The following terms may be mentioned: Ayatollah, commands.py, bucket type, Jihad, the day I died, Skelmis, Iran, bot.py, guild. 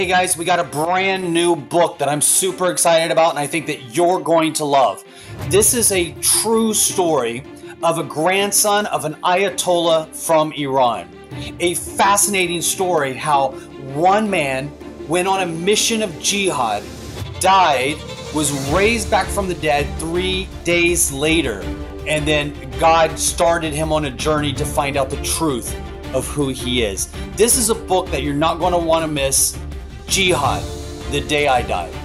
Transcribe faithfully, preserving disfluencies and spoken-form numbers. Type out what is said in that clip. Hey guys, we got a brand new book that I'm super excited about and I think that you're going to love. This is a true story of a grandson of an Ayatollah from Iran. A fascinating story how one man went on a mission of jihad, died, was raised back from the dead three days later, and then God started him on a journey to find out the truth of who he is. This is a book that you're not going to want to miss. Jihad, the Day I Died.